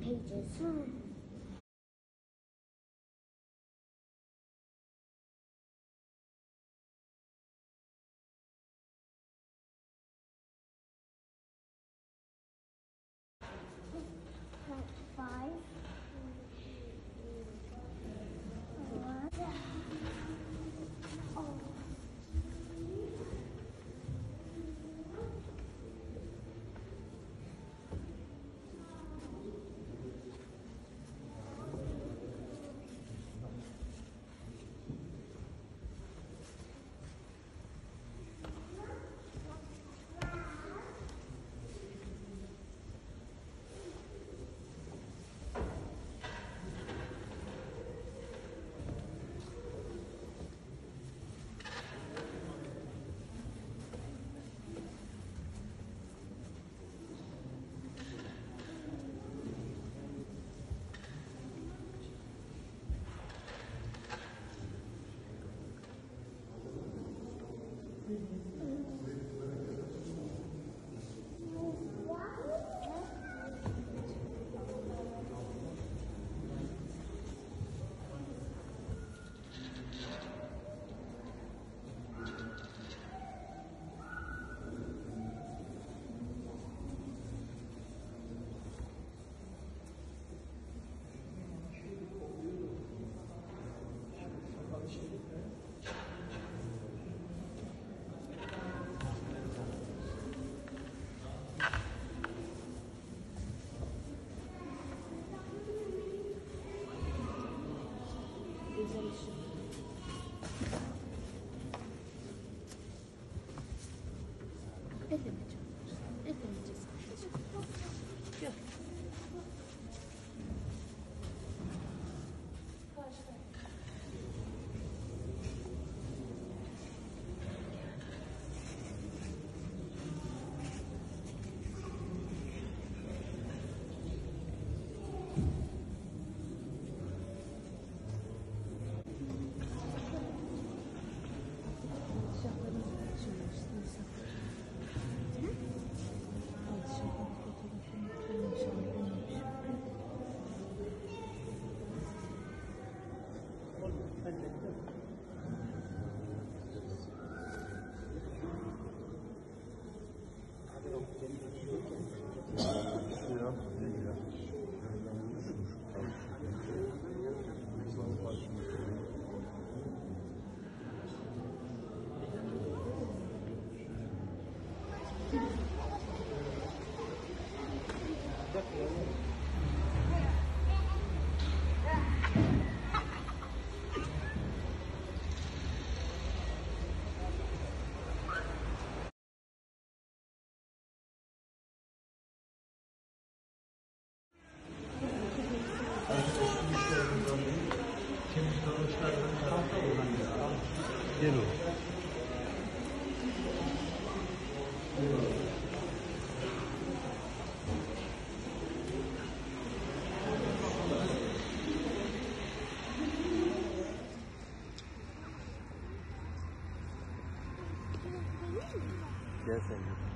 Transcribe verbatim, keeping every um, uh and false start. Pages. Hmm. Yes, I do.